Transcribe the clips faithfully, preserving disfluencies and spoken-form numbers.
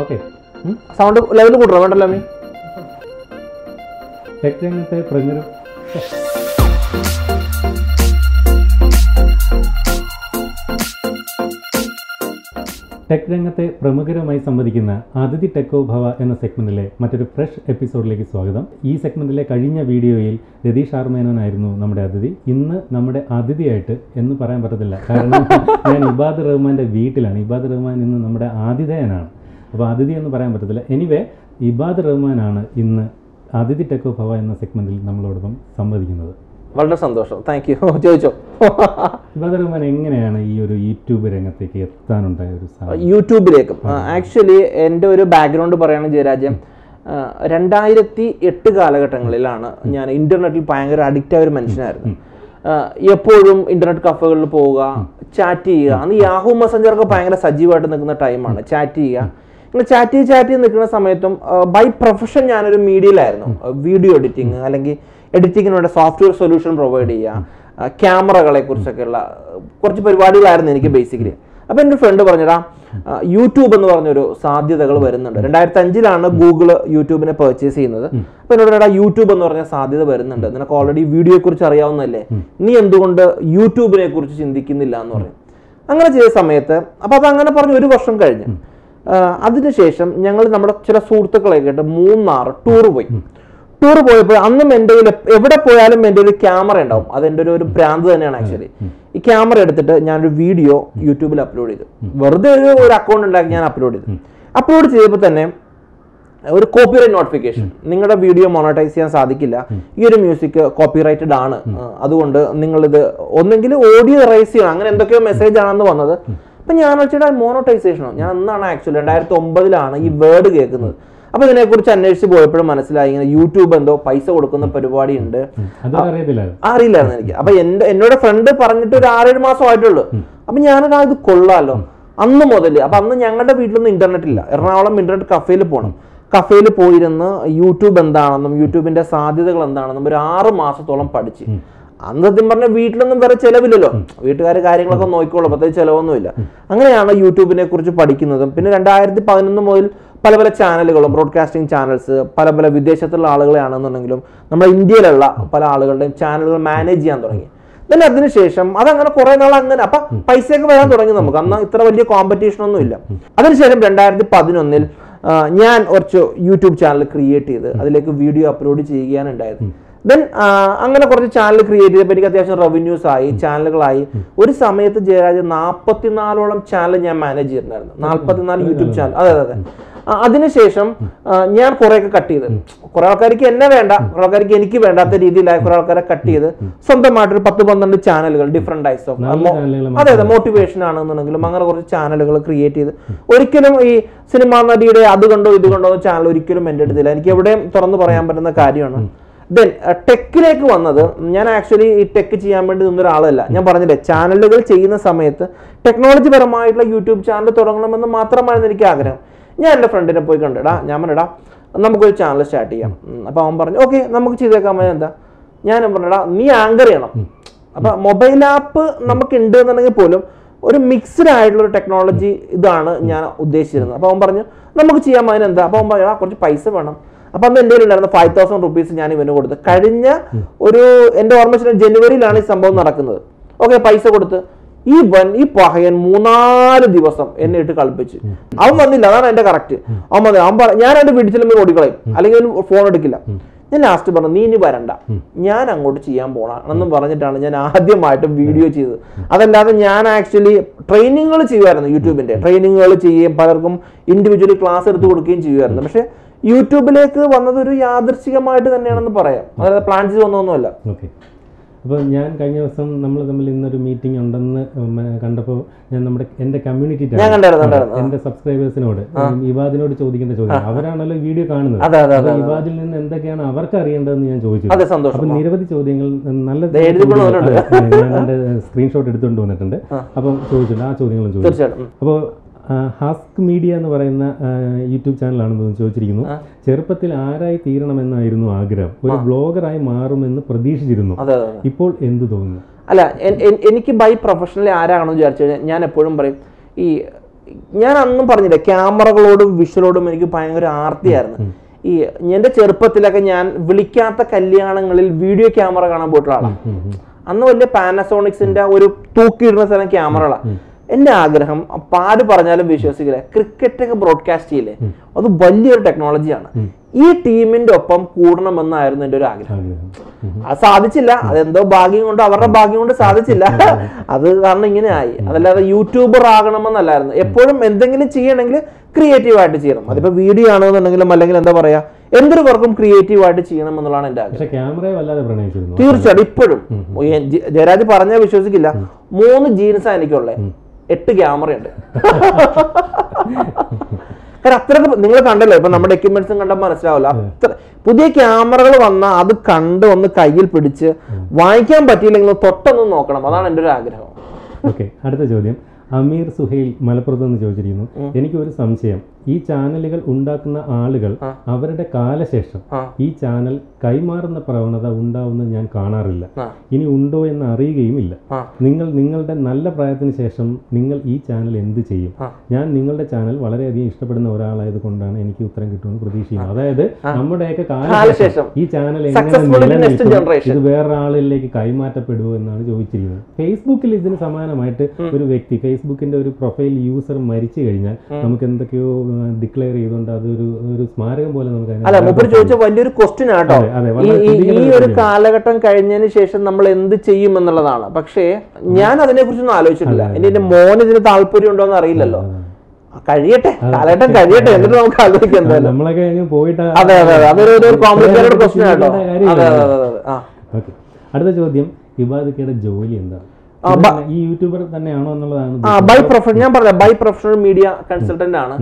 Okay. Hmm? Sound level ku udra vandalla me. Technical premier. Tech രംഗത്തെ പ്രമുഖരുമായി സംവദിക്കുന്ന ആദിതി ടെക്കോ ഭവ എന്ന സെഗ്മെന്റിലെ മറ്റൊരു ഫ്രഷ് എപ്പിസോഡിലേക്ക് സ്വാഗതം. ഈ സെഗ്മെന്റിലെ കഴിഞ്ഞ വീഡിയോയിൽ രതീഷ് ആർമേനോനായിരുന്നു നമ്മുടെ അതിഥി. ഇന്ന് നമ്മുടെ അതിഥിയായിട്ട് എന്ന് പറയാൻ പറ്റത്തില്ല, കാരണം ഞാൻ ഇബാദ് റഹ്മാന്റെ വീട്ടിലാണ്. ഇബാദ് റഹ്മാൻ ഇന്ന് നമ്മുടെ ആതിഥേയനാണ്, അപ്പോൾ അതിഥി എന്ന് പറയാൻ പറ്റത്തില്ല. എനിവേ, ഇബാദ് റഹ്മാനാണ് ഇന്ന് ആദിതി ടെക്കോ ഭവ എന്ന സെഗ്മെന്റിൽ നമ്മളോടൊപ്പം സംവദിക്കുന്നത്. വളരെ സന്തോഷം, താങ്ക് യു. ചോദിച്ചോ. ഇബാദ് റഹ്മാൻ, എങ്ങനെയാണ് ഈ ഒരു യൂട്യൂബ് രംഗത്തേക്ക് എത്താനുണ്ടായ ഒരു സാഹചര്യം? യൂട്യൂബിലേക്കും ആക്ച്വലി എൻ്റെ ഒരു ബാക്ക്ഗ്രൗണ്ട് പറയുകയാണെങ്കിൽ, ജയരാജൻ, രണ്ടായിരത്തി എട്ട് കാലഘട്ടങ്ങളിലാണ് ഞാൻ ഇൻ്റർനെറ്റിൽ ഭയങ്കര അഡിക്റ്റ് ആയ ഒരു മനുഷ്യനായിരുന്നു. എപ്പോഴും ഇൻ്റർനെറ്റ് കഫകളിൽ പോവുക, ചാറ്റ് ചെയ്യുക. അന്ന് യാഹു മെസ്സഞ്ചറൊക്കെ ഭയങ്കര സജീവമായിട്ട് നിൽക്കുന്ന ടൈമാണ്. ചാറ്റ് ചെയ്യുക, ഇങ്ങനെ ചാറ്റ് ചെയ്ത് ചാറ്റ് ചെയ്ത് നിൽക്കുന്ന സമയത്തും ബൈ പ്രൊഫഷൻ ഞാനൊരു മീഡിയയിലായിരുന്നു. വീഡിയോ എഡിറ്റിങ് അല്ലെങ്കിൽ എഡിറ്റിങ്ങിന് വേണ്ട സോഫ്റ്റ്വെയർ സൊല്യൂഷൻ പ്രൊവൈഡ് ചെയ്യുക, ക്യാമറകളെ കുറിച്ചൊക്കെയുള്ള കുറച്ച് പരിപാടികളായിരുന്നു എനിക്ക് ബേസിക്കലി. അപ്പോൾ എൻ്റെ ഫ്രണ്ട് പറഞ്ഞിടാ, യൂട്യൂബ് എന്ന് പറഞ്ഞൊരു സാധ്യതകൾ വരുന്നുണ്ട്. രണ്ടായിരത്തി അഞ്ചിലാണ് ഗൂഗിള് യൂട്യൂബിനെ പർച്ചേസ് ചെയ്യുന്നത്. അപ്പോൾ എന്നോട് യൂട്യൂബ് എന്ന് പറഞ്ഞ സാധ്യത വരുന്നുണ്ട്, നിനക്ക് ഓൾറെഡി വീഡിയോയെക്കുറിച്ച് അറിയാവുന്നതല്ലേ, നീ എന്തുകൊണ്ട് യൂട്യൂബിനെ കുറിച്ച് ചിന്തിക്കുന്നില്ല എന്ന് പറയും. അങ്ങനെ ചെയ്ത സമയത്ത് അപ്പോൾ അത് അങ്ങനെ പറഞ്ഞ് ഒരു വർഷം കഴിഞ്ഞ്, അതിനുശേഷം ഞങ്ങൾ നമ്മുടെ ചില സുഹൃത്തുക്കളൊക്കെ ആയിട്ട് മൂന്നാർ ടൂർ പോയി. ടൂർ പോയപ്പോൾ അന്നും എൻ്റെ കയ്യിൽ എവിടെ പോയാലും എൻ്റെ ഒരു ക്യാമറ ഉണ്ടാവും. അതെൻ്റെ ഒരു ഒരു പ്രാന്ത് തന്നെയാണ് ആക്ച്വലി. ഈ ക്യാമറ എടുത്തിട്ട് ഞാനൊരു വീഡിയോ യൂട്യൂബിൽ അപ്ലോഡ് ചെയ്തു. വെറുതെ ഒരു ഒരു അക്കൗണ്ട് ഉണ്ടാക്കി ഞാൻ അപ്ലോഡ് ചെയ്തു. അപ്ലോഡ് ചെയ്തപ്പോൾ തന്നെ ഒരു കോപ്പിറൈറ്റ് നോട്ടിഫിക്കേഷൻ, നിങ്ങളുടെ വീഡിയോ മോണോട്ടൈസ് ചെയ്യാൻ സാധിക്കില്ല, ഈ ഒരു മ്യൂസിക് കോപ്പിറൈറ്റഡ് ആണ്, അതുകൊണ്ട് നിങ്ങളിത് ഒന്നെങ്കിൽ ഓഡിയോ റൈസ് ചെയ്യണം, അങ്ങനെ എന്തൊക്കെയോ മെസ്സേജ് ആണെന്ന് വന്നത്. അപ്പം ഞാൻ വെച്ചിട്ട് മോണോട്ടൈസേഷനോ ഞാൻ എന്നാണ് ആക്ച്വലി രണ്ടായിരത്തി ഒമ്പതിലാണ് ഈ വേർഡ് കേൾക്കുന്നത്. അപ്പൊ ഇതിനെക്കുറിച്ച് അന്വേഷിച്ച് പോയപ്പോഴും മനസ്സിലായി ഇങ്ങനെ യൂട്യൂബ് എന്തോ പൈസ കൊടുക്കുന്ന പരിപാടി ഉണ്ട്. അറിയില്ലായിരുന്നു എനിക്ക്. അപ്പൊ എന്റെ എന്നോട് ഫ്രണ്ട് പറഞ്ഞിട്ട് ഒരു ആറേഴ് മാസം ആയിട്ടുള്ളൂ. അപ്പൊ ഞാനൊരാ ഇത് കൊള്ളാലോ അന്ന് മുതൽ. അപ്പൊ അന്ന് ഞങ്ങളുടെ വീട്ടിലൊന്നും ഇന്റർനെറ്റ് ഇല്ല. എറണാകുളം ഇന്റർനെറ്റ് കഫേയിൽ പോകണം. കഫേയിൽ പോയിരുന്ന് യൂട്യൂബ് എന്താണെന്നും യൂട്യൂബിന്റെ സാധ്യതകൾ എന്താണെന്നും ഒരു ആറ് മാസത്തോളം പഠിച്ച്. അന്ന് സത്യം പറഞ്ഞാൽ വീട്ടിലൊന്നും വേറെ ചിലവില്ലല്ലോ, വീട്ടുകാർ കാര്യങ്ങളൊക്കെ നോക്കിക്കോളൂ, പ്രത്യേകിച്ച് ചിലവൊന്നുമില്ല. അങ്ങനെയാണ് യൂട്യൂബിനെ കുറിച്ച് പഠിക്കുന്നതും. പിന്നെ രണ്ടായിരത്തി പതിനൊന്ന് മുതൽ പല പല ചാനലുകളും, ബ്രോഡ്കാസ്റ്റിംഗ് ചാനൽസ്, പല പല വിദേശത്തുള്ള ആളുകളെയാണെന്നുണ്ടെങ്കിലും നമ്മുടെ ഇന്ത്യയിലുള്ള പല ആളുകളുടെയും ചാനലുകൾ മാനേജ് ചെയ്യാൻ തുടങ്ങി. പിന്നെ അതിനുശേഷം അതങ്ങനെ കുറെ നാൾ അങ്ങനെ അപ്പം പൈസയൊക്കെ വരാൻ തുടങ്ങി നമുക്ക്. അന്ന് ഇത്ര വലിയ കോമ്പറ്റീഷനൊന്നും ഇല്ല. അതിനുശേഷം രണ്ടായിരത്തി പതിനൊന്നിൽ ഞാൻ കുറച്ച് യൂട്യൂബ് ചാനൽ ക്രിയേറ്റ് ചെയ്ത് അതിലേക്ക് വീഡിയോ അപ്ലോഡ് ചെയ്യുകയാണ് ഉണ്ടായത്. ദെൻ അങ്ങനെ കുറച്ച് ചാനൽ ക്രിയേറ്റ് ചെയ്തപ്പോൾ എനിക്ക് അത്യാവശ്യം റവന്യൂസ് ആയി, ചാനലുകളായി. ഒരു സമയത്ത് ജയരാജ് നാൽപ്പത്തിനാലോളം ചാനൽ ഞാൻ മാനേജ് ചെയ്തിട്ടുണ്ടായിരുന്നു, നാൽപ്പത്തിനാല് യൂട്യൂബ് ചാനൽ. അതെ അതെ അതെ. അതിനുശേഷം ഞാൻ കുറേയൊക്കെ കട്ട് ചെയ്ത്, കുറെ ആൾക്കാർക്ക് എന്നെ വേണ്ട, കുറെ ആൾക്കാർക്ക് എനിക്ക് വേണ്ടാത്ത രീതിയിലായി കുറെ ആൾക്കാരെ കട്ട് ചെയ്ത് സ്വന്തമായിട്ടൊരു പത്ത് പന്ത്രണ്ട് ചാനലുകൾ ഡിഫറെന്റ് ടൈപ്സ് ഓഫ്, അതെ അതെ, മോട്ടിവേഷൻ ആണെന്നുണ്ടെങ്കിലും അങ്ങനെ കുറച്ച് ചാനലുകൾ ക്രിയേറ്റ് ചെയ്ത്. ഒരിക്കലും ഈ സിനിമാ നടിയുടെ അത് കണ്ടോ ഇത് കണ്ടോ ചാനൽ ഒരിക്കലും എൻ്റെ അടുത്തില്ല. എനിക്ക് എവിടെയും തുറന്നു പറയാൻ പറ്റുന്ന കാര്യമാണ്. ദെൻ ടെക്കിലേക്ക് വന്നത്, ഞാൻ ആക്ച്വലി ഈ ടെക്ക് ചെയ്യാൻ വേണ്ടി നിന്ന ഒരാളല്ല. ഞാൻ പറഞ്ഞില്ലേ, ചാനലുകൾ ചെയ്യുന്ന സമയത്ത് ടെക്നോളജി പരമായിട്ടുള്ള യൂട്യൂബ് ചാനൽ തുടങ്ങണമെന്ന് മാത്രമായിരുന്നു എനിക്ക് ആഗ്രഹം. ഞാൻ എൻ്റെ ഫ്രണ്ടിനെ പോയി കണ്ടിടാ, ഞാൻ പറഞ്ഞിടാ നമുക്കൊരു ചാനൽ സ്റ്റാർട്ട് ചെയ്യാം. അപ്പോൾ അവൻ പറഞ്ഞു ഓക്കെ നമുക്ക് ചെയ്തേക്കാൻ പറ്റും. എന്താ ഞാൻ പറഞ്ഞിടാ, നീ ആങ്കർ ചെയ്യണം. അപ്പം മൊബൈൽ ആപ്പ് നമുക്ക് ഉണ്ട് എന്നുണ്ടെങ്കിൽ പോലും ഒരു മിക്സ്ഡ് ആയിട്ടുള്ളൊരു ടെക്നോളജി ഇതാണ് ഞാൻ ഉദ്ദേശിച്ചിരുന്നത്. അപ്പോൾ അവൻ പറഞ്ഞു നമുക്ക് ചെയ്യാൻ പറ്റും. എന്താ അപ്പോൾ അവൻ പറഞ്ഞാൽ കുറച്ച് പൈസ വേണം. അപ്പം അന്ന് എൻ്റെ കയ്യിലുണ്ടായിരുന്ന ഫൈവ് തൗസൻഡ് റുപ്പീസ് ഞാൻ ഇവന് കൊടുത്ത്. കഴിഞ്ഞ ഒരു എൻ്റെ ഓർമ്മ ജനുവരിയിലാണ് ഈ സംഭവം നടക്കുന്നത്. ഓക്കെ പൈസ കൊടുത്ത് ഈ വൻ ഈ പഹയൻ മൂന്നാല് ദിവസം എന്നെ ഇട്ട് കളിപ്പിച്ച്. അവൻ വന്നില്ല, അതാണ് എൻ്റെ കറക്റ്റ്. അവൻ വന്നില്ല. അവൻ പറ ഞാൻ എൻ്റെ വീട്ടിലും ഓടിക്കളയും, അല്ലെങ്കിൽ അവൻ ഫോൺ എടുക്കില്ല. ഞാൻ ലാസ്റ്റ് പറഞ്ഞു നീ ഇനി വരണ്ട, ഞാൻ അങ്ങോട്ട് ചെയ്യാൻ പോകണമെന്നും പറഞ്ഞിട്ടാണ് ഞാൻ ആദ്യമായിട്ട് വീഡിയോ ചെയ്തത്. അതല്ലാതെ ഞാൻ ആക്ച്വലി ട്രെയിനിങ്ങുകൾ ചെയ്യുമായിരുന്നു, യൂട്യൂബിൻ്റെ ട്രെയിനിങ്ങുകൾ ചെയ്യുകയും പലർക്കും ഇൻഡിവിജ്വലി ക്ലാസ് എടുത്ത് കൊടുക്കുകയും ചെയ്യുമായിരുന്നു. പക്ഷേ യൂട്യൂബിലേക്ക് വന്നത് ഒരു യാദൃശ്ചികമായിട്ട് തന്നെയാണെന്ന് പറയാം, അതായത് പ്ലാൻ ചെയ്ത് വന്നതൊന്നുമല്ല. ഓക്കെ. അപ്പോൾ ഞാൻ കഴിഞ്ഞ ദിവസം നമ്മൾ തമ്മിൽ ഇന്നൊരു മീറ്റിംഗ് ഉണ്ടെന്ന് കണ്ടപ്പോൾ ഞാൻ നമ്മുടെ എൻ്റെ കമ്മ്യൂണിറ്റി എൻ്റെ സബ്സ്ക്രൈബേഴ്സിനോട് ഇബാദിനോട് ചോദിക്കേണ്ട ചോദ്യം, അവരാണല്ലോ വീഡിയോ കാണുന്നത്, അപ്പോൾ ഇബാദിൽ നിന്ന് എന്തൊക്കെയാണ് അവർക്ക് അറിയേണ്ടതെന്ന് ഞാൻ ചോദിച്ചു. അപ്പോൾ നിരവധി ചോദ്യങ്ങൾ നല്ല ഞാൻ എൻ്റെ സ്ക്രീൻഷോട്ട് എടുത്തുകൊണ്ട് വന്നിട്ടുണ്ട്, അപ്പോൾ ചോദിച്ചിട്ടുണ്ട്, ആ ചോദ്യങ്ങളും ചോദിച്ചു. അപ്പോൾ ഹാസ്ക് മീഡിയ എന്ന് പറയുന്ന യൂട്യൂബ് ചാനലാണെന്ന് ചോദിച്ചിരിക്കുന്നു. ചെറുപ്പത്തിൽ ആരായി തീരണമെന്നായിരുന്നു ആഗ്രഹം, ഒരു ബ്ലോഗറായി മാറുമെന്ന് പ്രതീക്ഷിച്ചിരുന്നു, ഇപ്പോൾ എന്ത് തോന്നുന്നു? അല്ല, എനിക്ക് ബൈ പ്രൊഫഷണലി ആരാണെന്ന് വിചാരിച്ചു കഴിഞ്ഞാൽ ഞാൻ എപ്പോഴും പറയും ഈ ഞാൻ അന്നും പറഞ്ഞില്ല ക്യാമറകളോടും വിഷ്വലോടും എനിക്ക് ഭയങ്കര ആർത്തിയായിരുന്നു. ഈ എൻ്റെ ചെറുപ്പത്തിലൊക്കെ ഞാൻ വിളിക്കാത്ത കല്യാണങ്ങളിൽ വീഡിയോ ക്യാമറ കാണാൻ പോയിട്ടുള്ള ആളാണ്. അന്ന് വലിയ പാനസോണിക്സിന്റെ ഒരു തൂക്കിയിടുന്ന സ്ഥലം ക്യാമറകളാണ്. എന്റെ ആഗ്രഹം പാട് പറഞ്ഞാലും വിശ്വസിക്കില്ല, ക്രിക്കറ്റ് ഒക്കെ ബ്രോഡ്കാസ്റ്റ് ചെയ്യില്ലേ, അത് വലിയൊരു ടെക്നോളജിയാണ്, ഈ ടീമിന്റെ ഒപ്പം കൂടണമെന്നായിരുന്നു എൻ്റെ ഒരു ആഗ്രഹം. അത് സാധിച്ചില്ല, അതെന്തോ ഭാഗ്യം കൊണ്ട് അവരുടെ ഭാഗ്യം കൊണ്ട് സാധിച്ചില്ല, അത് കാരണം ഇങ്ങനെ ആയി. അതല്ലാതെ യൂട്യൂബർ ആകണമെന്നല്ലായിരുന്നു. എപ്പോഴും എന്തെങ്കിലും ചെയ്യണമെങ്കിൽ ക്രിയേറ്റീവായിട്ട് ചെയ്യണം, അതിപ്പോ വീഡിയോ ആണെന്നുണ്ടെങ്കിലും അല്ലെങ്കിൽ എന്താ പറയാ എന്തൊരു വർക്കും ക്രിയേറ്റീവായിട്ട് ചെയ്യണം എന്നുള്ളതാണ് എന്റെ ആഗ്രഹം. തീർച്ചയായിട്ടും ഇപ്പോഴും ജയരാജ് പറഞ്ഞാൽ വിശ്വസിക്കില്ല, മൂന്ന് ജീൻസാണ് എനിക്കുള്ളത്, എട്ട് ക്യാമറയുണ്ട്. കാരണം അത്രയൊക്കെ നിങ്ങൾ കണ്ടല്ലോ, ഇപ്പൊ നമ്മുടെ എക്യുപ്മെന്റ്സും കണ്ടാൽ മനസ്സിലാവില്ല. അത്ര പുതിയ ക്യാമറകൾ വന്നാൽ അത് കണ്ട് ഒന്ന് കയ്യിൽ പിടിച്ച് വാങ്ങിക്കാൻ പറ്റിയില്ലെങ്കിൽ തൊട്ടൊന്നും നോക്കണം, അതാണ് എൻ്റെ ഒരു ആഗ്രഹം. ഓക്കെ, അടുത്ത ചോദ്യം അമീർ സുഹൈൽ മലപ്പുറത്ത് നിന്ന് ചോദിച്ചിരിക്കുന്നു. എനിക്ക് ഒരു സംശയം, ഈ ചാനലുകൾ ഉണ്ടാക്കുന്ന ആളുകൾ അവരുടെ കാലശേഷം ഈ ചാനൽ കൈമാറുന്ന പ്രവണത ഉണ്ടാവുന്ന ഞാൻ കാണാറില്ല, ഇനി ഉണ്ടോ എന്ന് അറിയുകയുമില്ല. നിങ്ങൾ നിങ്ങളുടെ നല്ല പ്രായത്തിന് ശേഷം നിങ്ങൾ ഈ ചാനൽ എന്ത് ചെയ്യും? ഞാൻ നിങ്ങളുടെ ചാനൽ വളരെയധികം ഇഷ്ടപ്പെടുന്ന ഒരാളായത് കൊണ്ടാണ് എനിക്ക് ഉത്തരം കിട്ടുമെന്ന് പ്രതീക്ഷിക്കുന്നു. അതായത് നമ്മുടെയൊക്കെ കാലശേഷം ഈ ചാനൽ എങ്ങനെ ഇത് വേറൊരാളിലേക്ക് കൈമാറ്റപ്പെടുമോ എന്നാണ് ചോദിച്ചിരിക്കുന്നത്. ഫേസ്ബുക്കിൽ ഇതിന് സമാനമായിട്ട് ഒരു വ്യക്തി ഫേസ്ബുക്കിന്റെ ഒരു പ്രൊഫൈൽ യൂസർ മരിച്ചു കഴിഞ്ഞാൽ നമുക്ക് എന്തൊക്കെയോ ഡിക്ലെയർ ചെയ്തുകൊണ്ട് അതൊരു ഒരു സ്മാരകം പോലെ നമുക്ക്. അല്ല, മുമ്പ് ചോദിച്ച വലിയൊരു ക്വസ്റ്റ്യൻ ആട്ടോ, ഈ ഒരു കാലഘട്ടം കഴിഞ്ഞതിന് ശേഷം നമ്മൾ എന്ത് ചെയ്യും എന്നുള്ളതാണ്. പക്ഷേ ഞാൻ അതിനെ കുറിച്ചൊന്നും ആലോചിച്ചിട്ടില്ല. ഇനി എന്റെ മോൻ ഇതിന് താല്പര്യം ഉണ്ടോ എന്ന് അറിയില്ലല്ലോ, കഴിയട്ടെ കാലഘട്ടം കഴിയട്ടെ, എന്നിട്ട് നമുക്ക് ആലോചിക്കാം. നമ്മളൊക്കെ പോയിട്ട് അതെ അതെ അതെ അതൊരു കോംപ്ലിക്കേറ്റഡ് ക്വസ്റ്റ്യൻ ആട്ടോ. അതെ അതെ അതെ ആ ഓക്കെ. അടുത്ത ചോദ്യം, ഇബാദിക്കയുടെ ജോലി എന്താണ്? ഈ യൂട്യൂബർ തന്നെയാണോ എന്നുള്ളതാണ്. ആ ബൈ പ്രൊഫഷൻ ഞാൻ പറഞ്ഞ ബൈ പ്രൊഫഷണൽ മീഡിയ കൺസൾട്ടന്റ് ആണ്.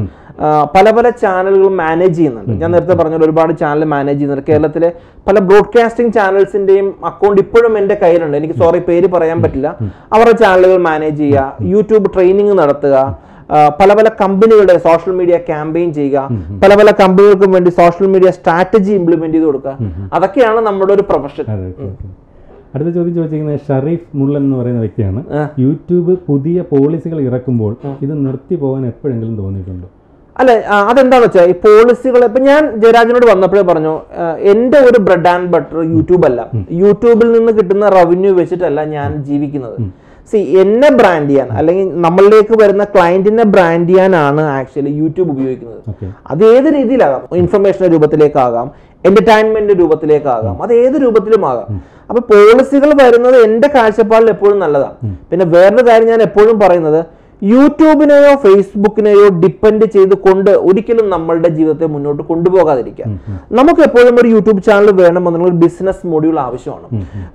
പല പല ചാനലുകൾ മാനേജ് ചെയ്യുന്നുണ്ട്. ഞാൻ നേരത്തെ പറഞ്ഞത് ഒരുപാട് ചാനൽ മാനേജ് ചെയ്യുന്നുണ്ട്. കേരളത്തിലെ പല ബ്രോഡ്കാസ്റ്റിംഗ് ചാനൽസിന്റെയും അക്കൗണ്ട് ഇപ്പോഴും എന്റെ കയ്യിലുണ്ട്. എനിക്ക് സോറി പേര് പറയാൻ പറ്റില്ല. അവരുടെ ചാനലുകൾ മാനേജ് ചെയ്യുക, യൂട്യൂബ് ട്രെയിനിങ് നടത്തുക, പല പല കമ്പനികളുടെ സോഷ്യൽ മീഡിയ ക്യാമ്പയിൻ ചെയ്യുക, പല പല കമ്പനികൾക്കും വേണ്ടി സോഷ്യൽ മീഡിയ സ്ട്രാറ്റജി ഇംപ്ലിമെന്റ് ചെയ്ത് കൊടുക്കുക, അതൊക്കെയാണ് നമ്മുടെ ഒരു പ്രൊഫഷൻ. അടുത്ത ചോദ്യം ചോദിച്ചിരിക്കുന്നത് ഷറീഫ് മുള്ളൻ എന്ന് പറയുന്ന വ്യക്തിയാണ്. യൂട്യൂബ് പുതിയ പോളിസികൾ ഇറക്കുമ്പോൾ ഇത് നിർത്തി പോകാൻ എപ്പോഴെങ്കിലും തോന്നിയിട്ടുണ്ടോ? അല്ല, അതെന്താണെന്ന് വെച്ചാൽ ഈ പോളിസികൾ ഇപ്പം ഞാൻ ജയരാജനോട് വന്നപ്പോഴേ പറഞ്ഞു, എൻ്റെ ഒരു ബ്രെഡ് ആൻഡ് ബട്ടർ യൂട്യൂബ് അല്ല, യൂട്യൂബിൽ നിന്ന് കിട്ടുന്ന റവന്യൂ വെച്ചിട്ടല്ല ഞാൻ ജീവിക്കുന്നത്. സി എന്നെ ബ്രാൻഡ് ചെയ്യാൻ അല്ലെങ്കിൽ നമ്മളിലേക്ക് വരുന്ന ക്ലയൻറ്റിനെ ബ്രാൻഡ് ചെയ്യാനാണ് ആക്ച്വലി യൂട്യൂബ് ഉപയോഗിക്കുന്നത്. അത് ഏത് രീതിയിലാകാം, ഇൻഫർമേഷൻ്റെ രൂപത്തിലേക്കാകാം, എന്റർടൈൻമെന്റ് രൂപത്തിലേക്കാകാം, അത് ഏത് രൂപത്തിലും ആകാം. അപ്പൊ പോളിസികൾ വരുന്നത് എന്റെ കാഴ്ചപ്പാടിൽ എപ്പോഴും നല്ലതാണ്. പിന്നെ വേറൊരു കാര്യം ഞാൻ എപ്പോഴും പറയുന്നത്, യൂട്യൂബിനെയോ ഫേസ്ബുക്കിനെയോ ഡിപ്പെൻഡ് ചെയ്ത് കൊണ്ട് ഒരിക്കലും നമ്മളുടെ ജീവിതത്തെ മുന്നോട്ട് കൊണ്ടുപോകാതിരിക്കുക. നമുക്ക് എപ്പോഴും ഒരു യൂട്യൂബ് ചാനൽ വേണമെന്നുള്ള ഒരു ബിസിനസ് മോഡ്യൂൾ ആവശ്യമാണ്.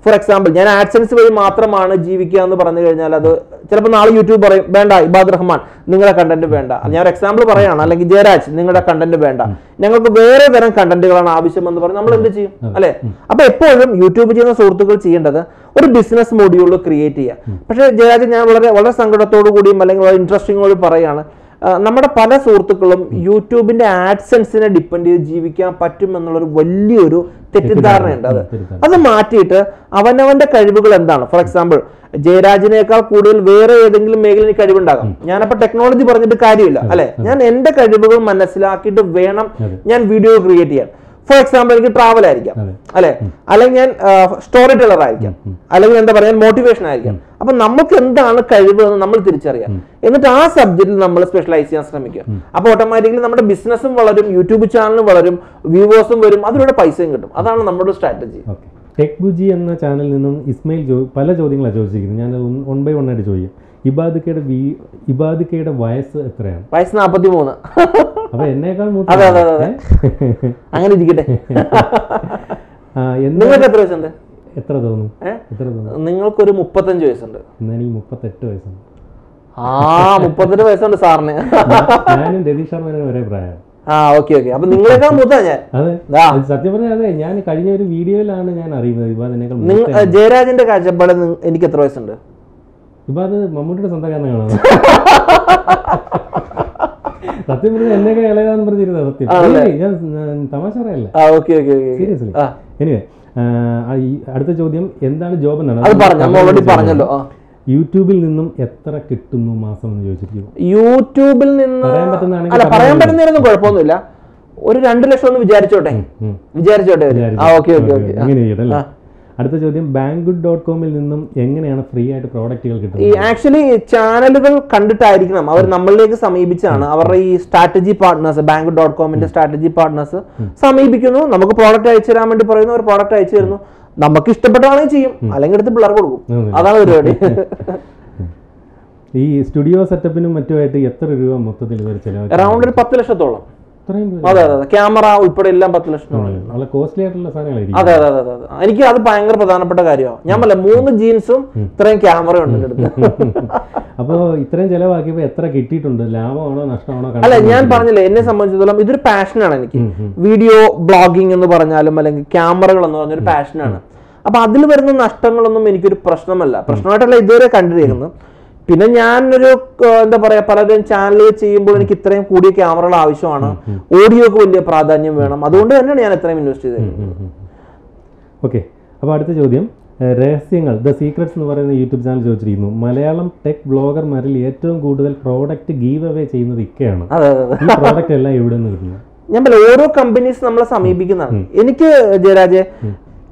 ഫോർ എക്സാമ്പിൾ, ഞാൻ ആഡ്സൻസ് വഴി മാത്രമാണ് ജീവിക്കുക എന്ന് പറഞ്ഞു കഴിഞ്ഞാൽ അത് ചിലപ്പോൾ നാളെ യൂട്യൂബ് പറയും വേണ്ട ഇബാദ് റഹ്മാൻ നിങ്ങളുടെ കണ്ടന്റ് വേണ്ട, ഞാൻ ഒരു എക്സാമ്പിൾ പറയുകയാണ്, അല്ലെങ്കിൽ ജയരാജ് നിങ്ങളുടെ കണ്ടന്റ് വേണ്ട, ഞങ്ങൾക്ക് വേറെ തരം കണ്ടന്റുകളാണ് ആവശ്യമെന്ന് പറഞ്ഞ് നമ്മൾ എന്ത് ചെയ്യും? അല്ലെ? അപ്പൊ എപ്പോഴും യൂട്യൂബ് ചെയ്യുന്ന സുഹൃത്തുക്കൾ ചെയ്യേണ്ടത് ഒരു ബിസിനസ് മോഡ്യൂൾ ക്രിയേറ്റ് ചെയ്യുക. പക്ഷേ ജയരാജ് ഞാൻ വളരെ വളരെ സങ്കടത്തോടു കൂടിയും അല്ലെങ്കിൽ വളരെ ഇൻട്രസ്റ്റിങ്ങോട് പറയുകയാണ്, നമ്മുടെ പല സുഹൃത്തുക്കളും യൂട്യൂബിന്റെ ആഡ്സെൻസിനെ ഡിപ്പെൻഡ് ചെയ്ത് ജീവിക്കാൻ പറ്റുമെന്നുള്ളൊരു വലിയൊരു തെറ്റിദ്ധാരണയുണ്ട്. അത് അത് മാറ്റിയിട്ട് അവനവന്റെ കഴിവുകൾ എന്താണ്, ഫോർ എക്സാമ്പിൾ ജയരാജിനേക്കാൾ കൂടുതൽ വേറെ ഏതെങ്കിലും മേഖലയിൽ കഴിവുണ്ടാകാം, ഞാനപ്പോൾ ടെക്നോളജി പറഞ്ഞിട്ട് കാര്യമില്ല അല്ലെ, ഞാൻ എന്റെ കഴിവുകൾ മനസ്സിലാക്കിയിട്ട് വേണം ഞാൻ വീഡിയോ ക്രിയേറ്റ് ചെയ്യാൻ. ഫോർ എക്സാമ്പിൾ എനിക്ക് ട്രാവൽ ആയിരിക്കാം അല്ലെ, അല്ലെങ്കിൽ ഞാൻ സ്റ്റോറി ടെല്ലർ ആയിരിക്കാം, അല്ലെങ്കിൽ എന്താ പറയാ മോട്ടിവേഷൻ ആയിരിക്കാം. അപ്പൊ നമുക്ക് എന്താണ് കഴിവ് എന്ന് നമ്മൾ തിരിച്ചറിയാം, എന്നിട്ട് ആ സബ്ജക്റ്റിൽ നമ്മൾ സ്പെഷ്യലൈസ് ചെയ്യാൻ ശ്രമിക്കുക. അപ്പൊ ഓട്ടോമാറ്റിക്കലി നമ്മുടെ ബിസിനസ്സും വളരും, യൂട്യൂബ് ചാനലും വളരും, വ്യൂവേഴ്സും വരും, അതിലൂടെ പൈസയും കിട്ടും. അതാണ് നമ്മുടെ സ്ട്രാറ്റജി. ടെക് ബുജി എന്ന ചാനലിൽ നിന്നും ഇസ്മയിൽ പല ചോദ്യങ്ങളാണ് ചോദിച്ചിരിക്കുന്നത്. ഞാൻ വൺ ബൈ വൺ ആയിട്ട് ചോദിക്കും. ഇബാദിക്കയുടെ ഇബാദിക്കയുടെ വയസ്സ് എത്രയാണ്? വയസ്സ് നാൽപ്പത്തിമൂന്ന്. അപ്പൊ എന്നേക്കാൾ അതെ അതെ അതെ അങ്ങനെ ഇരിക്കട്ടെ. നിങ്ങൾക്ക് എത്ര വയസ്സുണ്ട്? എത്ര തോന്നുന്നു എത്ര തോന്നുന്നു നിങ്ങൾക്കൊരു മുപ്പത്തഞ്ച് വയസ്സുണ്ട്. എനിക്ക് മുപ്പത്തെട്ട് വയസ്സുണ്ട്. ആ മുപ്പത്തെട്ട് വയസ്സുണ്ട് സാറിന്. ഞാനും രതീഷ് ശർമ്മനും ഒരേ പ്രായം. ആ ഓക്കെ ഓക്കെ. അപ്പൊ നിങ്ങളെക്കാൾ മൂത്താ ഞാൻ. അതെ സത്യം പറഞ്ഞാൽ അതെ, ഞാൻ കഴിഞ്ഞ ഒരു വീഡിയോയിലാണ് ഞാൻ അറിയുന്നത് ഇബാദിനേക്കാൾ. ജയരാജിന്റെ കാഴ്ചപ്പാട് എനിക്ക് എത്ര വയസ്സുണ്ട്? ഇബാദ് മമ്മൂട്ടിയുടെ സ്വന്തക്കാരനാണ്. സത്യം പറഞ്ഞാൽ എന്നൊക്കെ ഇളയതാന്ന് പറഞ്ഞിരുന്നത് സത്യം. ഞാൻ തമാശ പറയല്ലേ. സീരിയസ്ലി. എനിവേ അടുത്ത ചോദ്യം എന്താണ് ജോബ് എന്നാണ്. YouTube il ninnum ethra kittunnu maasam ennu choichirikku YouTube il ninnu parayan pattunnaanu alla parayan pattunnirunnu kuzhapponnilla oru രണ്ട് ലക്ഷം ennu vicharichotte vicharichotte ah okay okay okay ingane idalla അടുത്ത ചോദ്യം ബാങ്ക് ഡോട്ട് കോം ൽ നിന്നും എങ്ങനെയാണ് free ആയിട്ട് പ്രോഡക്റ്റുകൾ കിട്ടുന്നത്? ഈ ആക്ച്വലി ചാനലുകൾ കണ്ടിട്ടായിരിക്കണം അവർ നമ്മളിലേക്ക് സമീപിച്ചാണ്. അവരുടെ ഈ strategy partners bank dot com ന്റെ സ്ട്രാറ്റജി പാർട്ണേഴ്സ് സമീപിക്കുന്നു, നമുക്ക് പ്രോഡക്റ്റ് അയച്ചു തരാൻ വേണ്ടി പറയുന്നു, അവർ പ്രോഡക്റ്റ് അയച്ചു തരുന്നു. നമുക്ക് ഇഷ്ടപ്പെട്ടാണെങ്കിൽ ചെയ്യും, അല്ലെങ്കിൽ എടുത്ത് പിള്ളേർ കൊടുക്കും. അതാണ് പരിപാടി. ഈ സ്റ്റുഡിയോ സെറ്റപ്പിനും മറ്റുമായിട്ട് എത്ര രൂപ മൊത്തത്തിൽ ഇവർ ചെലവാക്കി? അറൗണ്ട് ഒരു പത്ത് ലക്ഷത്തോളം. അതെ അതെ അതെ ക്യാമറ ഉൾപ്പെടെ എല്ലാം പത്ത് ലക്ഷത്തോളം കോസ്റ്റ്ലി ആയിട്ടുള്ള സാധനങ്ങളായിരിക്കും. അതെ അതെ അതെ അതെ എനിക്ക് അത് ഭയങ്കര പ്രധാനപ്പെട്ട കാര്യമാണ്. ഞാൻ പറയല മൂന്ന് ജീൻസും ഇത്രയും ക്യാമറ ഉണ്ട് എടുത്ത്. അപ്പോൾ ഇത്രയും ചിലവാക്കിയപ്പോൾ എത്ര കിട്ടിയിട്ടുണ്ട്, ലാഭമാണോ നഷ്ടമാണോ? അല്ല, ഞാൻ പറഞ്ഞില്ലേ എന്നെ സംബന്ധിച്ചിടത്തോളം ഇതൊരു പാഷനാണ്. എനിക്ക് വീഡിയോ ബ്ലോഗിംഗ് എന്ന് പറഞ്ഞാലും അല്ലെങ്കിൽ ക്യാമറകൾ എന്ന് പറഞ്ഞൊരു പാഷനാണ്. അപ്പൊ അതിൽ വരുന്ന നഷ്ടങ്ങളൊന്നും എനിക്കൊരു പ്രശ്നമല്ല, പ്രശ്നമായിട്ടല്ല ഇതുവരെ കണ്ടിരിക്കുന്നത്. പിന്നെ ഞാനൊരു എന്താ പറയുക, പലരും ചാനലുകൾ ചെയ്യുമ്പോൾ എനിക്ക് ഇത്രയും കൂടിയ ക്യാമറകൾ ആവശ്യമാണ്, ഓഡിയോക്ക് വലിയ പ്രാധാന്യം വേണം, അതുകൊണ്ട് തന്നെയാണ് ഞാൻ ഇത്രയും ഇൻവെസ്റ്റ് ചെയ്തത്. ഓക്കെ, അപ്പോൾ അടുത്ത ചോദ്യം രഹസ്യങ്ങൾ ദ സീക്രറ്റ്സ് എന്ന് പറയുന്ന യൂട്യൂബ് ചാനൽ ചോദിച്ചിരിക്കുന്നു, മലയാളം ടെക് ബ്ലോഗർമാരിൽ ഏറ്റവും കൂടുതൽ പ്രോഡക്റ്റ് ഗീവ് അവേ ചെയ്യുന്നത് ഇക്കയാണ്, ഈ പ്രോഡക്റ്റ് എല്ലാം എവിടെ നിന്ന് കിട്ടുന്നത്? ഞാൻ പറയാം, ഓരോ കമ്പനീസ് നമ്മളെ സമീപിക്കുന്നതാണ്. എനിക്ക് ജയരാജെ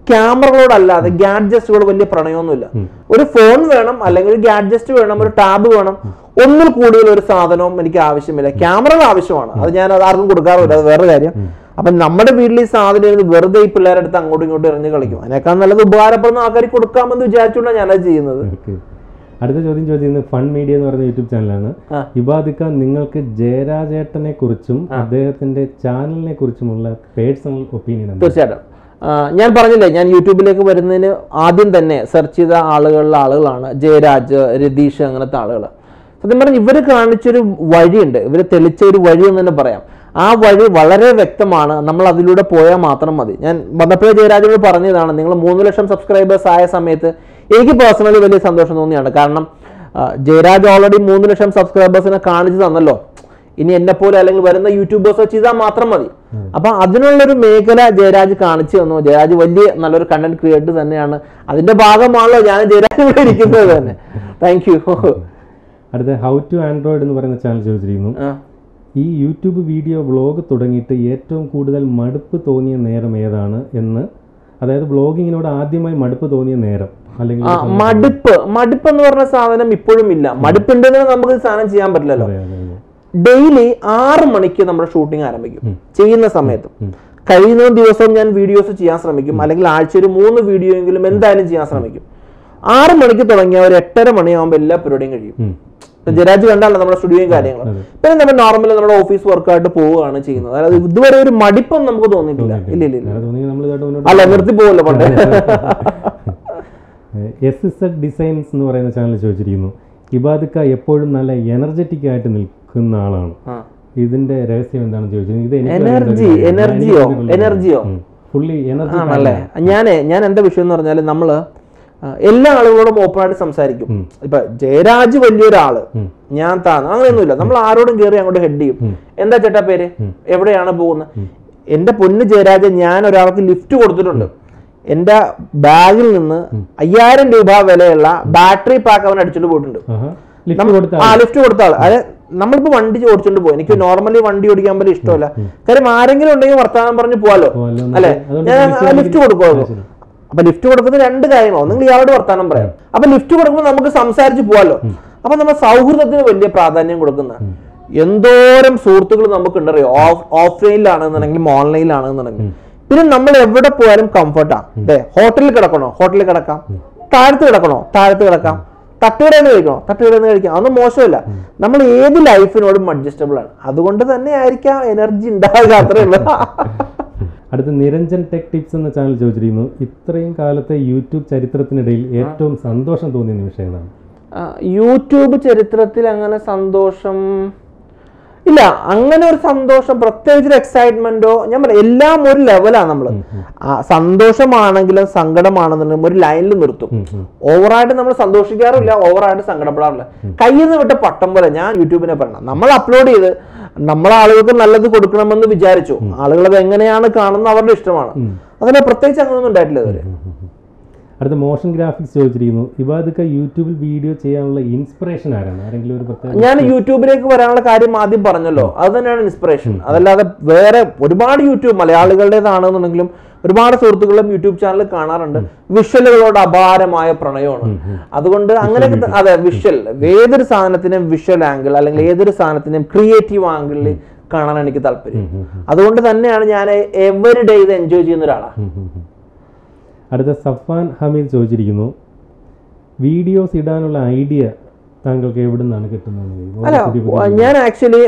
ക്യാമറകളോടല്ലാതെ ഗാഡ്ജസ്റ്റുകൾ വലിയ പ്രണയമൊന്നുമില്ല. ഒരു ഫോൺ വേണം, അല്ലെങ്കിൽ ഒരു ഗാഡ്ജസ്റ്റ് വേണം, ഒരു ടാബ് വേണം, ഒന്നിൽ കൂടുതൽ ഒരു സാധനവും എനിക്ക് ആവശ്യമില്ല. ക്യാമറകൾ ആവശ്യമാണ്, അത് ഞാൻ അത് ആർക്കും കൊടുക്കാറില്ല, അത് വേറെ കാര്യം. അപ്പം നമ്മുടെ വീട്ടിൽ ഈ സാധനം വെറുതെ ഈ പിള്ളേരുടെ അടുത്ത് അങ്ങോട്ടും ഇങ്ങോട്ടും എറിഞ്ഞ് കളിക്കും. അതിനേക്കാൾ നല്ലത് ഉപകാരപ്പെടുന്ന ആൾക്കാർ കൊടുക്കാമെന്ന് വിചാരിച്ചുകൊണ്ടാണ് ഞാനത് ചെയ്യുന്നത്. അടുത്ത ചോദ്യം ചോദിക്കുന്നത് ഫൺ മീഡിയ എന്ന് പറയുന്ന യൂട്യൂബ് ചാനലാണ്. ഇബാദിക്ക, നിങ്ങൾക്ക് ജയരാജേട്ടനെ കുറിച്ചും അദ്ദേഹത്തിന്റെ ചാനലിനെ കുറിച്ചുമുള്ള പേഴ്സണൽ ഒപ്പീനിയൻ? തീർച്ചയായിട്ടും. ഞാൻ പറഞ്ഞില്ലേ, ഞാൻ യൂട്യൂബിലേക്ക് വരുന്നതിന് ആദ്യം തന്നെ സെർച്ച് ചെയ്ത ആളുകളിലെ ആളുകളാണ് ജയരാജ്, രതീഷ്, അങ്ങനത്തെ ആളുകൾ. സത്യം പറഞ്ഞാൽ ഇവർ കാണിച്ചൊരു വഴിയുണ്ട്, ഇവർ തെളിച്ച ഒരു വഴി എന്ന് തന്നെ പറയാം. ആ വഴി വളരെ വ്യക്തമാണ്, നമ്മൾ അതിലൂടെ പോയാൽ മാത്രം മതി. ഞാൻ വന്നപ്പോഴേ ജയരാജിനോട് പറഞ്ഞതാണ്, നിങ്ങൾ മൂന്ന് ലക്ഷം സബ്സ്ക്രൈബേഴ്സ് ആയ സമയത്ത് എനിക്ക് പേഴ്സണലി വലിയ സന്തോഷം തോന്നിയാണ്. കാരണം ജയരാജ് ഓൾറെഡി മൂന്ന് ലക്ഷം സബ്സ്ക്രൈബേഴ്സിനെ കാണിച്ചു തന്നല്ലോ, ഇനി എന്നെ പോലെ അല്ലെങ്കിൽ വരുന്ന യൂട്യൂബേഴ്സോ ചെയ്താൽ മാത്രം മതി. അപ്പൊ അതിനുള്ളൊരു മേഖല ജയരാജ് കാണിച്ചു തന്നു. ജയരാജ് വലിയ നല്ലൊരു കണ്ടന്റ് ക്രിയേറ്റർ തന്നെയാണ്, അതിന്റെ ഭാഗമാണല്ലോ ഞാൻ ജയരാജ് ഇവിടെ ഇരിക്കുന്നത് തന്നെ. Thank you. അടുത്ത ഹൗ ടു ആൻഡ്രോയിഡ് എന്ന് പറയുന്ന ചാനൽ ചോദിച്ചിരിക്കുന്നു, ഈ യൂട്യൂബ് വീഡിയോ വ്ലോഗ് തുടങ്ങിയിട്ട് ഏറ്റവും കൂടുതൽ മടുപ്പ് തോന്നിയ നേരം ഏതാണ് എന്ന്, അതായത് വ്ലോഗിങ്ങിനോട് ആദ്യമായി മടുപ്പ് തോന്നിയ നേരം? മടുപ്പ് മടുപ്പ് എന്ന് പറഞ്ഞ സാധനം ഇപ്പോഴും ഇല്ല. മടുപ്പുണ്ടെന്ന് നമുക്ക് സാധനം ചെയ്യാൻ പറ്റില്ലല്ലോ. ഡെയിലി ആറ് മണിക്ക് നമ്മുടെ ഷൂട്ടിംഗ് ആരംഭിക്കും. ചെയ്യുന്ന സമയത്തും കഴിയുന്ന ദിവസവും ഞാൻ വീഡിയോസ് ചെയ്യാൻ ശ്രമിക്കും, അല്ലെങ്കിൽ ആഴ്ച ഒരു മൂന്ന് വീഡിയോ എങ്കിലും എന്തായാലും ചെയ്യാൻ ശ്രമിക്കും. ആറ് മണിക്ക് തുടങ്ങിയാൽ ഒരു എട്ടര മണിയാകുമ്പോൾ എല്ലാ പരിപാടിയും കഴിയും. ജയരാജ് കണ്ടാണല്ലോ നമ്മുടെ സ്റ്റുഡിയോയും കാര്യങ്ങളും. പിന്നെ നമ്മൾ നോർമലി നമ്മുടെ ഓഫീസ് വർക്കായിട്ട് പോവുകയാണ് ചെയ്യുന്നത്. അതായത് ഇതുവരെ ഒരു മടിപ്പം നമുക്ക് തോന്നിയിട്ടില്ല. ഇല്ല ഇല്ല അല്ല നിർത്തി പോവല്ലോ പണ്ട്. എസ് ഇസഡ് ഡിസൈൻസ് എന്ന് പറയുന്ന ചാനൽ ചോദിച്ചിരിക്കുന്നു, ഇബാദിക്ക എപ്പോഴും നല്ല എനർജറ്റിക് ആയിട്ട് നിൽക്കുന്ന ആളാണ്, ഇതിന്റെ രഹസ്യം എന്താണെന്ന് ചോദിച്ചിരുന്നത്? ഞാനേ ഞാൻ എന്റെ വിഷയം എന്ന് പറഞ്ഞാല് നമ്മള് എല്ലാ ആളുകളോടും ഓപ്പൺ ആയിട്ട് സംസാരിക്കും. ഇപ്പൊ ജയരാജ് വലിയൊരാള്, ഞാൻ താൻ, അങ്ങനെയൊന്നുമില്ല. നമ്മൾ ആരോടും കയറി അങ്ങോട്ട് ഹെഡ് ചെയ്യും, എന്താ ചേട്ടാ പേര്, എവിടെയാണ് പോകുന്നത്. എന്റെ പൊന്ന് ജയരാജ്, ഞാൻ ഒരാൾക്ക് ലിഫ്റ്റ് കൊടുത്തിട്ടുണ്ട്. എന്റെ ബാഗിൽ നിന്ന് അയ്യായിരം രൂപ വിലയുള്ള ബാറ്ററി പാക്ക് അവൻ അടിച്ചോണ്ട് പോയിട്ടുണ്ട്. ആ ലിഫ്റ്റ് കൊടുത്ത ആള്. അതായത് നമ്മളിപ്പോ വണ്ടി ഓടിച്ചോണ്ട് പോയി, എനിക്ക് നോർമലി വണ്ടി ഓടിക്കാൻ പോലും ഇഷ്ടമല്ല, കാര്യം ആരെങ്കിലും ഉണ്ടെങ്കിൽ വർത്തമാനം പറഞ്ഞു പോവാലോ, അല്ലെ? ഞാൻ ലിഫ്റ്റ് കൊടുക്കുമല്ലോ. അപ്പൊ ലിഫ്റ്റ് കൊടുക്കുന്ന രണ്ട് കാര്യങ്ങളോ, നിങ്ങൾ ഇയാളോട് വർത്തമാനം പറയാം, അപ്പൊ ലിഫ്റ്റ് കൊടുക്കുമ്പോൾ നമുക്ക് സംസാരിച്ച് പോവാലോ. അപ്പൊ നമ്മൾ സൗഹൃദത്തിന് വലിയ പ്രാധാന്യം കൊടുക്കുന്ന എന്തോരം സുഹൃത്തുക്കൾ നമുക്കുണ്ടറിയോ, ഓഫ്ലൈനിലാണെന്നുണ്ടെങ്കിലും ഓൺലൈനിലാണെന്നുണ്ടെങ്കിൽ. പിന്നെ നമ്മൾ എവിടെ പോയാലും കംഫർട്ടാണ്. അതെ, ഹോട്ടലിൽ കിടക്കണോ ഹോട്ടലിൽ കിടക്കാം, താഴത്ത് കിടക്കണോ താഴത്ത് കിടക്കാം, തട്ടുകടയിൽ നിന്ന് കഴിക്കണോ തട്ടുകടയിൽ നിന്ന് കഴിക്കാം, അതൊന്നും മോശമല്ല. നമ്മൾ ഏത് ലൈഫിനോടും അഡ്ജസ്റ്റബിൾ ആണ്, അതുകൊണ്ട് തന്നെ ആയിരിക്കാം എനർജി ഉണ്ടാവുക, അത്രേ ഉള്ളൂ. അടുത്ത് നിരഞ്ജൻ ടെക് ടിപ്സ് എന്ന ചാനൽ ചോദിച്ചിരിക്കുന്നു, ഇത്രയും കാലത്തെ യൂട്യൂബ് ചരിത്രത്തിനിടയിൽ ഏറ്റവും സന്തോഷം തോന്നിയ നിമിഷം ഏതാണ്? യൂട്യൂബ് ചരിത്രത്തിൽ അങ്ങനെ സന്തോഷം ഇല്ല, അങ്ങനെ ഒരു സന്തോഷം പ്രത്യേകിച്ചൊരു എക്സൈറ്റ്മെന്റോ, ഞാൻ പറയാം എല്ലാം ഒരു ലെവലാണ്. നമ്മൾ സന്തോഷമാണെങ്കിലും സങ്കടമാണെന്നുണ്ടെങ്കിലും ഒരു ലൈനിൽ നിർത്തും. ഓവറായിട്ട് നമ്മൾ സന്തോഷിക്കാറില്ല, ഓവറായിട്ട് സങ്കടപ്പെടാറില്ല. കയ്യിൽ നിന്ന് വിട്ട പട്ടം പോലെ ഞാൻ യൂട്യൂബിനെ പറയണം. നമ്മൾ അപ്ലോഡ് ചെയ്ത് നമ്മളെ ആളുകൾക്ക് നല്ലത് കൊടുക്കണമെന്ന് വിചാരിച്ചു, ആളുകൾ അത് എങ്ങനെയാണ് കാണുന്നത് അവരുടെ ഇഷ്ടമാണ്. അതിനെ പ്രത്യേകിച്ച് അങ്ങനെയൊന്നും ഉണ്ടായിട്ടില്ല. ada motion graphics ചോദിച്ചിരിക്കുന്നു ഇവ അതൊക്കെ യൂട്യൂബിൽ വീഡിയോ ചെയ്യാനുള്ള ഇൻസ്പിറേഷൻ ആരാണ് ആരെങ്കിലും ഒരു പ്രത്യേക ഞാൻ യൂട്യൂബിലേക്ക് വരാനുള്ള കാര്യം ആദ്യം പറഞ്ഞല്ലോ അത് തന്നെയാണ് ഇൻസ്പിറേഷൻ അതല്ലാതെ വേറെ ഒരുപാട് യൂട്യൂബ് മലയാളികളുടേതാണെന്നുണ്ടെങ്കിലും ഒരുപാട് സുഹൃത്തുക്കളും യൂട്യൂബ് ചാനൽ കാണാറുണ്ട് വിഷ്വലുകളോട് അപാരമായ പ്രണയമാണ് അതുകൊണ്ട് അങ്ങനെ അതെ വിഷ്വൽ ഏതൊരു സാധനത്തിനും വിഷ്വൽ ആംഗിൾ അല്ലെങ്കിൽ ഏതൊരു സാധനത്തിനും ക്രിയേറ്റീവ് ആംഗിളിൽ കാണാൻ എനിക്ക് താല്പര്യം അതുകൊണ്ട് തന്നെയാണ് ഞാൻ എവരി ഡേ ഇത് എൻജോയ് ചെയ്യുന്ന ഒരാളാണ് അടുത്ത സഫാൻ ഹമീദ് ചോദിച്ചിരിക്കുന്നു വീഡിയോസ് ഇടാനുള്ള ഐഡിയ താങ്കൾക്ക് എവിടെ നിന്നാണ് കിട്ടുന്നത് ഞാൻ ആക്ച്വലി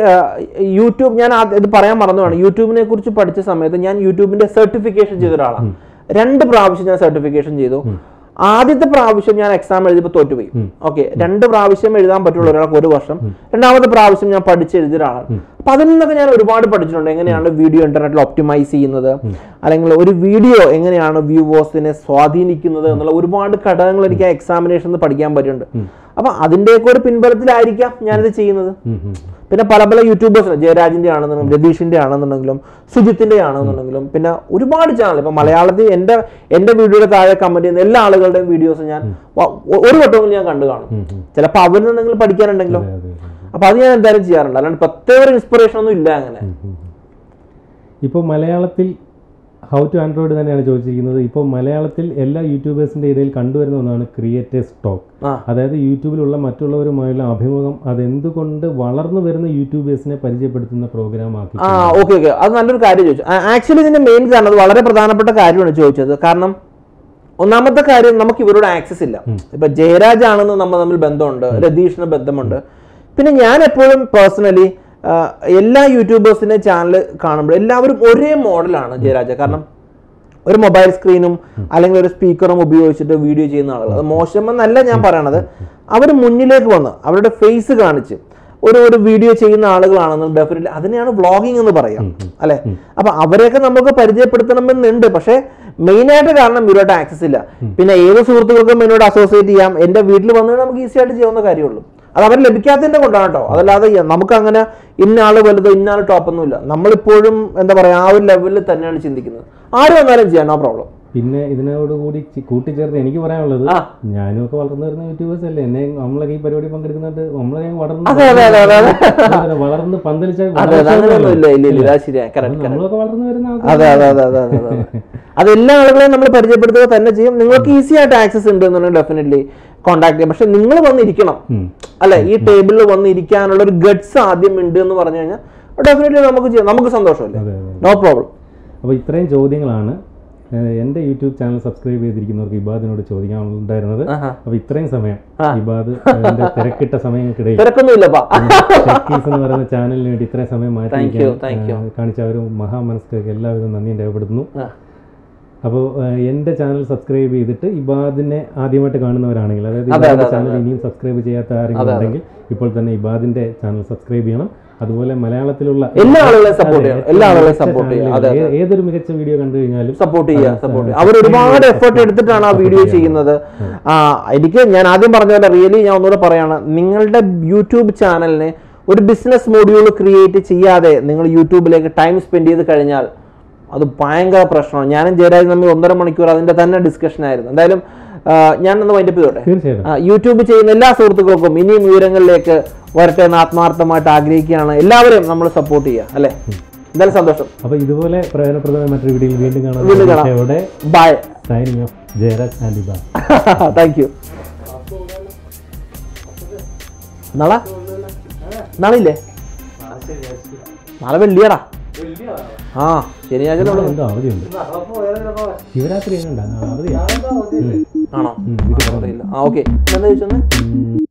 യൂട്യൂബ് ഞാൻ ഇത് പറയാൻ മറന്നുപോയാണ് യൂട്യൂബിനെ കുറിച്ച് പഠിച്ച സമയത്ത് ഞാൻ യൂട്യൂബിന്റെ സർട്ടിഫിക്കേഷൻ ചെയ്ത ഒരാളാണ് രണ്ട് പ്രാവശ്യം ഞാൻ സർട്ടിഫിക്കേഷൻ ചെയ്തു ആദ്യത്തെ പ്രാവശ്യം ഞാൻ എക്സാം എഴുതിയപ്പോൾ തോറ്റുപോയി ഓക്കെ രണ്ട് പ്രാവശ്യം എഴുതാൻ പറ്റുള്ള ഒരാൾക്ക് ഒരു വർഷം രണ്ടാമത്തെ പ്രാവശ്യം ഞാൻ പഠിച്ചെഴുതിയ ഒരാളാണ് അപ്പൊ അതിൽ നിന്നൊക്കെ ഞാൻ ഒരുപാട് പഠിച്ചിട്ടുണ്ട് എങ്ങനെയാണ് വീഡിയോ ഇന്റർനെറ്റിൽ ഒപ്റ്റിമൈസ് ചെയ്യുന്നത് അല്ലെങ്കിൽ ഒരു വീഡിയോ എങ്ങനെയാണ് വ്യൂവേഴ്സിനെ സ്വാധീനിക്കുന്നത് എന്നുള്ള ഒരുപാട് ഘടകങ്ങൾ എനിക്ക് ആ എക്സാമിനേഷൻ പഠിക്കാൻ പറ്റുന്നുണ്ട് അപ്പൊ അതിന്റെയൊക്കെ ഒരു പിൻബലത്തിലായിരിക്കാം ഞാനിത് ചെയ്യുന്നത് പിന്നെ പല പല യൂട്യൂബേഴ്സിന് ജയരാജിന്റെ ആണെന്നുണ്ടെങ്കിലും രതീഷിന്റെ ആണെന്നുണ്ടെങ്കിലും സുജിത്തിന്റെ ആണെന്നുണ്ടെങ്കിലും പിന്നെ ഒരുപാട് ചാനൽ ഇപ്പൊ മലയാളത്തിൽ എന്റെ എന്റെ വീഡിയോയുടെ താഴെ കമന്റ് ചെയ്യുന്ന എല്ലാ ആളുകളുടെയും വീഡിയോസ് ഞാൻ ഒരു വട്ടമെങ്കിലും ഞാൻ കണ്ടു കാണും ചിലപ്പോൾ അവരിൽ നിന്നെങ്കിലും പഠിക്കാനുണ്ടെങ്കിലോ അപ്പൊ അത് ഞാൻ എന്തായാലും ചെയ്യാറുണ്ട് അല്ലാണ്ട് പ്രത്യേക ഇൻസ്പിറേഷൻ ഒന്നും ഇല്ല അങ്ങനെ ഇപ്പൊ മലയാളത്തിൽ ഹൗ ടു ആൻഡ്രോയിഡ് തന്നെയാണ് ചോദിച്ചിരിക്കുന്നത് ഇപ്പോൾ മലയാളത്തിൽ എല്ലാ യൂട്യൂബേഴ്സിന്റെ ഇടയിൽ കണ്ടുവരുന്ന ഒന്നാണ് ക്രിയേറ്റേഴ്സ് ടോക്ക് അതായത് യൂട്യൂബിലുള്ള മറ്റുള്ളവരുമായുള്ള അഭിമുഖം അതെന്തുകൊണ്ട് വളർന്നു വരുന്ന യൂട്യൂബേഴ്സിനെ പരിചയപ്പെടുത്തുന്ന പ്രോഗ്രാം ആക്കി ആ ഓക്കെ ഓക്കെ അത് നല്ലൊരു കാര്യം ചോദിച്ചു ആക്ച്വലി ഇതിന്റെ മെയിൻ കാരണം അത് വളരെ പ്രധാനപ്പെട്ട കാര്യമാണ് ചോദിച്ചത് കാരണം ഒന്നാമത്തെ കാര്യം നമുക്ക് ഇവരോട് ആക്സസ് ഇല്ല ഇപ്പൊ ജയരാജ് ആണെന്ന് നമ്മൾ തമ്മിൽ ബന്ധമുണ്ട് രതീഷിന് ബന്ധമുണ്ട് പിന്നെ ഞാൻ എപ്പോഴും പേഴ്സണലി എല്ലാ യൂട്യൂബേഴ്സിന്റെ ചാനൽ കാണുമ്പോൾ എല്ലാവരും ഒരേ മോഡലാണ് ജയരാജ കാരണം ഒരു മൊബൈൽ സ്ക്രീനും അല്ലെങ്കിൽ ഒരു സ്പീക്കറും ഉപയോഗിച്ചിട്ട് വീഡിയോ ചെയ്യുന്ന ആളുകൾ അത് മോശമെന്നല്ല ഞാൻ പറയണത് അവർ മുന്നിലേക്ക് വന്ന് അവരുടെ ഫേസ് കാണിച്ച് ഒരു ഒരു വീഡിയോ ചെയ്യുന്ന ആളുകളാണെന്ന് ഡെഫിനറ്റ്ലി അതിനെയാണ് വ്ളോഗിങ് എന്ന് പറയാം അല്ലെ അപ്പൊ അവരെയൊക്കെ നമുക്ക് പരിചയപ്പെടുത്തണമെന്നുണ്ട് പക്ഷെ മെയിൻ ആയിട്ട് കാരണം ഇവരോട്ട് ആക്സസ് ഇല്ല പിന്നെ ഏത് സുഹൃത്തുക്കൾക്കും എന്നോട് അസോസിയേറ്റ് ചെയ്യാം എന്റെ വീട്ടിൽ വന്നാൽ നമുക്ക് ഈസി ആയിട്ട് ചെയ്യാവുന്ന കാര്യമുള്ളൂ അത് അവർ ലഭിക്കാത്തതിന്റെ കൊണ്ടാണ് കേട്ടോ അതല്ലാതെ നമുക്ക് അങ്ങനെ ഇന്നാള് വലുത് ഇന്നാള് ടോപ്പൊന്നുമില്ല നമ്മളിപ്പോഴും എന്താ പറയാ ആ ഒരു ലെവലിൽ തന്നെയാണ് ചിന്തിക്കുന്നത് ആരും വന്നാലും ചെയ്യാൻ ആ പ്രോബ്ലം പിന്നെ ഇതിനോട് കൂടി കൂട്ടിച്ചേർത്ത് എനിക്ക് പറയാനുള്ളത് ഞാനും ഒക്കെ വളർന്നു വരുന്ന യൂട്യൂബേഴ്സ് അല്ലേ എന്നെ നമ്മളൊക്കെ ഈ പരിപാടി പങ്കെടുക്കുന്നുണ്ട് നമ്മളെ വളർന്നു വളർന്ന് പന്തലിച്ച നമ്മളൊക്കെ വളർന്നു വരുന്ന അതെല്ലാ ആളുകളെയും നമ്മൾ പരിചയപ്പെടുത്തുക തന്നെ ചെയ്യും നിങ്ങൾക്ക് ഈസി ആയിട്ട് ആക്സസ് ഉണ്ട് എന്നുണ്ടെങ്കിൽ ഡെഫിനറ്റ്ലി കോണ്ടാക്ട് ചെയ്യാം പക്ഷെ നിങ്ങൾ വന്നിരിക്കണം അല്ലെ ഈ ടേബിളിൽ വന്നിരിക്കാനുള്ള ഒരു ഗഡ്സ് ആദ്യം ഉണ്ട് എന്ന് പറഞ്ഞു കഴിഞ്ഞാൽ ഡെഫിനറ്റ്ലി നമുക്ക് ചെയ്യാം നമുക്ക് സന്തോഷമല്ലേ നോ പ്രോബ്ലം അപ്പോൾ ഇത്രയും ചോദ്യങ്ങളാണ് എന്റെ യൂട്യൂബ് ചാനൽ സബ്സ്ക്രൈബ് ചെയ്തിരിക്കുന്നവർക്ക് ഇബാദിനോട് ചോദിക്കാനുണ്ടായിരുന്നത് അപ്പൊ ഇത്രയും സമയം ഇബാദ് തിരക്കിട്ട സമയങ്ങൾക്കിടയിൽ എന്ന് പറയുന്ന ചാനലിന് വേണ്ടി ഇത്രയും സമയം മാറ്റി കാണിച്ച ഒരു മഹാമനസ്കർക്ക് എല്ലാവരും നന്ദിയും രേഖപ്പെടുത്തുന്നു അപ്പോൾ എൻ്റെ ചാനൽ സബ്സ്ക്രൈബ് ചെയ്തിട്ട് ഇബാദിനെ ആദ്യമായിട്ട് കാണുന്നവരാണെങ്കിൽ അതായത് ഇബാദിൻ്റെ ചാനൽ ഇനിയും സബ്സ്ക്രൈബ് ചെയ്യാത്ത ആരെങ്കിലും ഉണ്ടെങ്കിൽ ഇപ്പോൾ തന്നെ ഇബാദിൻ്റെ ചാനൽ സബ്സ്ക്രൈബ് ചെയ്യണം അതുപോലെ മലയാളത്തിലുള്ള എല്ലാ ആളുകളെയും സപ്പോർട്ട് ചെയ്യണം എല്ലാ ആളുകളെയും സപ്പോർട്ട് ചെയ്യണം ഏതൊരു മികച്ച വീഡിയോ കണ്ടു കഴിഞ്ഞാലും സപ്പോർട്ട് ചെയ്യുക സപ്പോർട്ട് അവർ ഒരുപാട് എഫേർട്ട് എടുത്തിട്ടാണ് ആ വീഡിയോ ചെയ്യുന്നത് ആ എനിക്ക് ഞാൻ ആദ്യം പറഞ്ഞ പോലെ റിയലി ഞാൻ ഒന്നുകൂടെ പറയാണ് നിങ്ങളുടെ യൂട്യൂബ് ചാനലിന് ഒരു ബിസിനസ് മോഡ്യൂൾ ക്രിയേറ്റ് ചെയ്യാതെ നിങ്ങൾ യൂട്യൂബിലേക്ക് ടൈം സ്പെൻഡ് ചെയ്ത് കഴിഞ്ഞാൽ അത് ഭയങ്കര പ്രശ്നമാണ് ഞാനും ജയരാജ് നമ്മൾ ഒന്നര മണിക്കൂർ അതിന്റെ തന്നെ ഡിസ്കഷൻ ആയിരുന്നു എന്തായാലും ഞാൻ ഒന്ന് വൈൻഡപ്പ് ചെയ്തോട്ടെ യൂട്യൂബ് ചെയ്യുന്ന എല്ലാ സുഹൃത്തുക്കൾക്കും ഇനിയും വിവരങ്ങളിലേക്ക് വരട്ടെ എന്ന് ആത്മാർത്ഥമായിട്ട് ആഗ്രഹിക്കുകയാണ് എല്ലാവരെയും നമ്മൾ സപ്പോർട്ട് ചെയ്യുക അല്ലെ എന്തായാലും സന്തോഷം അപ്പൊ ഇതുപോലെ പ്രയോജനപ്രദമായ മറ്റൊരു വീഡിയോയിൽ വീണ്ടും കാണാം വീണ്ടും കാണാം bye signing off Jayaraj and Ibad thank you നാളെ നാളെ ഇല്ലേ നാളെ വെള്ളിയാടാ ആ ശനിയാഴ്ച ശിവരാത്രി ആണോ ഓക്കെ എന്താ ചോദിച്ചത്